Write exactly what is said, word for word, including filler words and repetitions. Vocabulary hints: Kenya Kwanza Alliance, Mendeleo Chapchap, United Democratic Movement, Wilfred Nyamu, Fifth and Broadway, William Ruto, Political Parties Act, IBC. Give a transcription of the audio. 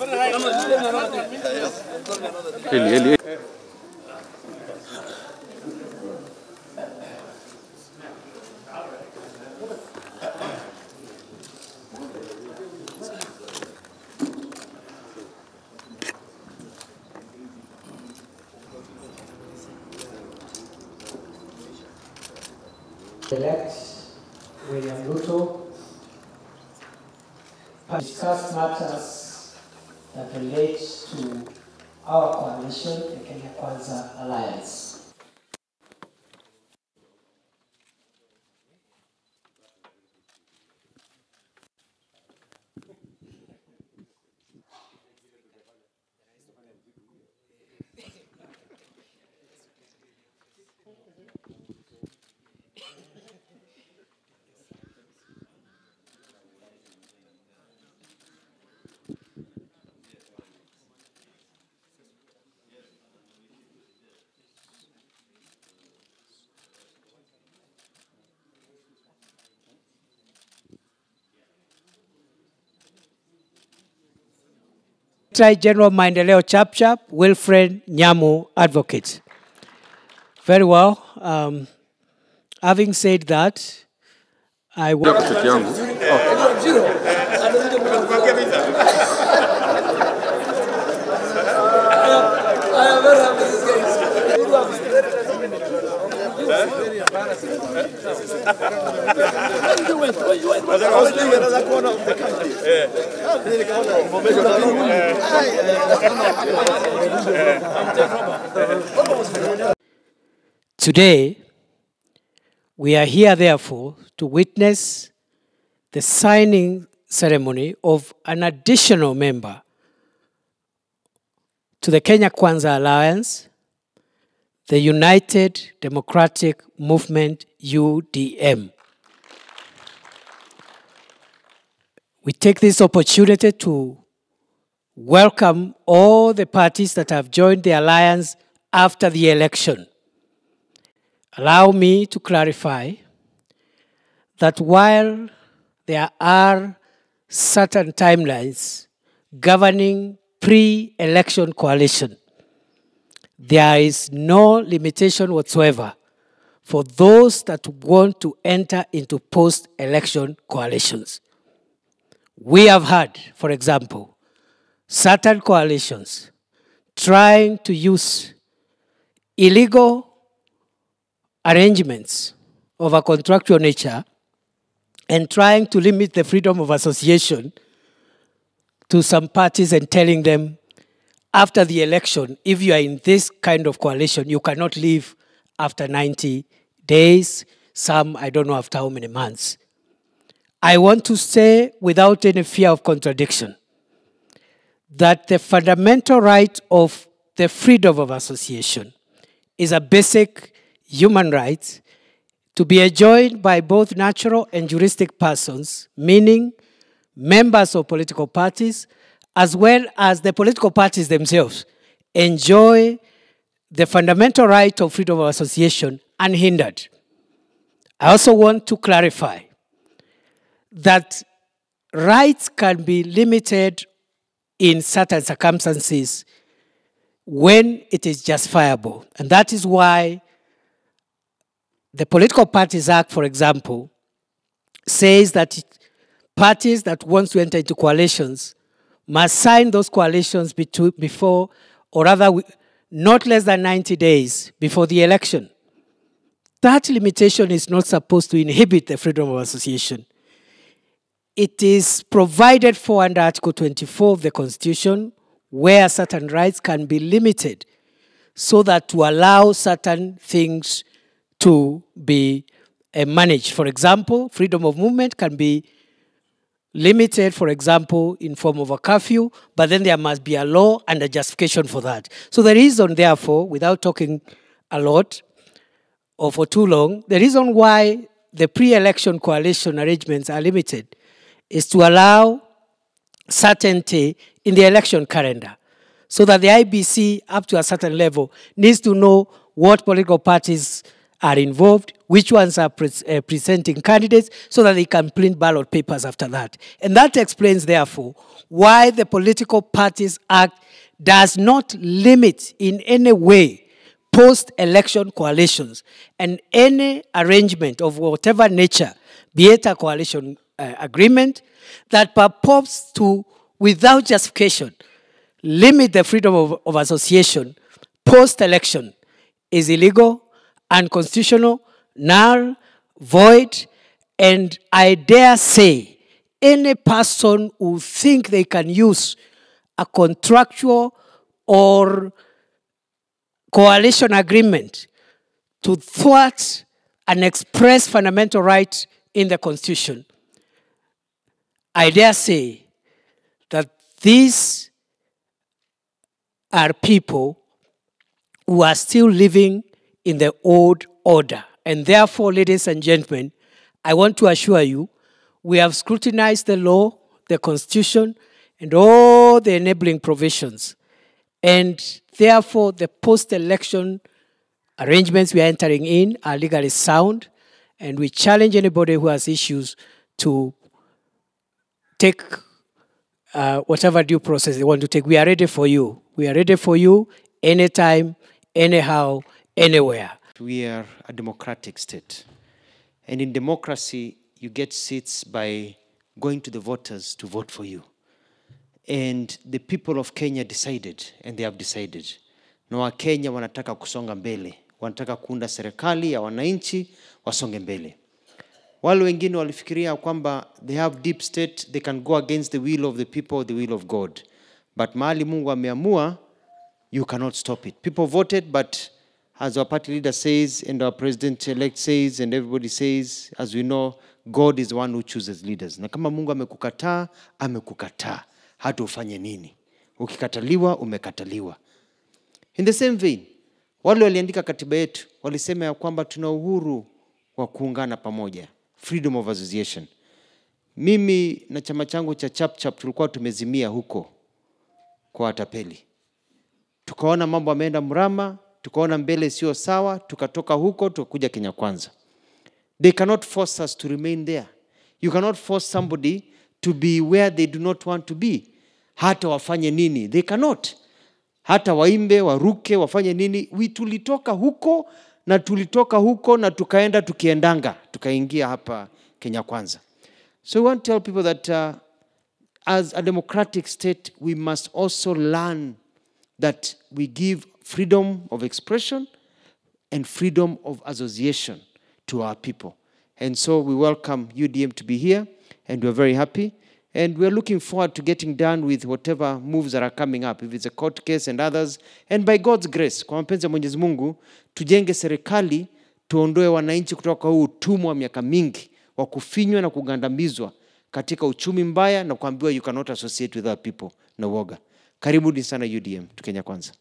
Really, really. Elect William Ruto discuss matters that relate to our coalition, the Kenya Kwanza Alliance. General Mendeleo Chapchap, Wilfred Nyamu, advocate. Very well. Um, having said that, I will. Today, we are here, therefore, to witness the signing ceremony of an additional member to the Kenya Kwanza Alliance, the United Democratic Movement, U D M. We take this opportunity to welcome all the parties that have joined the alliance after the election. Allow me to clarify that while there are certain timelines governing pre-election coalition, there is no limitation whatsoever for those that want to enter into post-election coalitions. We have had, for example, certain coalitions trying to use illegal arrangements of a contractual nature and trying to limit the freedom of association to some parties and telling them, after the election, if you are in this kind of coalition, you cannot leave after ninety days, some, I don't know after how many months. I want to say, without any fear of contradiction, that the fundamental right of the freedom of association is a basic human right to be enjoyed by both natural and juristic persons, meaning members of political parties, as well as the political parties themselves, enjoy the fundamental right of freedom of association unhindered. I also want to clarify that rights can be limited in certain circumstances when it is justifiable. And that is why the Political Parties Act, for example, says that parties that want to enter into coalitions must sign those coalitions before, or rather, not less than ninety days before the election. That limitation is not supposed to inhibit the freedom of association. It is provided for under Article twenty-four of the Constitution, where certain rights can be limited so that to allow certain things to be uh, managed. For example, freedom of movement can be limited, for example, in form of a curfew, but then there must be a law and a justification for that. So the reason, therefore, without talking a lot or for too long, the reason why the pre-election coalition arrangements are limited is to allow certainty in the election calendar so that the I B C, up to a certain level, needs to know what political parties are involved, which ones are pre uh, presenting candidates, so that they can print ballot papers after that. And that explains, therefore, why the Political Parties Act does not limit in any way post-election coalitions and any arrangement of whatever nature, be it a coalition uh, agreement, that purports to, without justification, limit the freedom of, of association post-election is illegal, unconstitutional, null, void, and I dare say any person who think they can use a contractual or coalition agreement to thwart an express fundamental right in the Constitution, I dare say that these are people who are still living in the old order. And therefore, ladies and gentlemen, I want to assure you, we have scrutinized the law, the Constitution, and all the enabling provisions. And therefore, the post-election arrangements we are entering in are legally sound, and we challenge anybody who has issues to take uh, whatever due process they want to take. We are ready for you. We are ready for you anytime, anyhow, anywhere. We are a democratic state. And in democracy, you get seats by going to the voters to vote for you. And the people of Kenya decided, and they have decided. Na Wakenya wanataka kusonga mbele. Wanataka kuunda serikali ya wananchi wasonge mbele. Wale wengine walifikiria kwamba they have deep state, they can go against the will of the people, the will of God. But mahali Mungu ameamua, you cannot stop it. People voted, but as our party leader says, and our president-elect says, and everybody says, as we know, God is the one who chooses leaders. Na kama Mungu amekukataa, amekukataa. Hata ufanye nini? Ukikataliwa, umekataliwa. In the same vein, wale waliandika katiba yetu, walisema ya kwamba tuna uhuru wa kuungana pamoja. Freedom of association. Mimi na chama changu cha Chapchap tulikuwa tumezimia huko kwa watapeli. Tukaona mambo yameenda mrama, tukaona mbele sio sawa, tukatoka huko, tukakuja Kenya Kwanza. They cannot force us to remain there. You cannot force somebody to be where they do not want to be. Hata wafanye nini, they cannot. Hata waimbe, waruke, wafanye nini. We tulitoka huko, na tulitoka huko, na tukaenda, tukiendanga. Tukaingia hapa Kenya Kwanza. So we want to tell people that uh, as a democratic state, we must also learn that we give freedom of expression and freedom of association to our people. And so we welcome U D M to be here, and we're very happy. And we're looking forward to getting done with whatever moves that are coming up, if it's a court case and others. And by God's grace, kwa mapenzi ya Mwenyezi Mungu, tujenge serikali, tuondoe wananchi kutoka huu utumwa miaka mingi, wa kufinywa na kugandamizwa katika uchumi mbaya na kuambiwa you cannot associate with other people na woga. Karibuni sana U D M to Kenya Kwanza.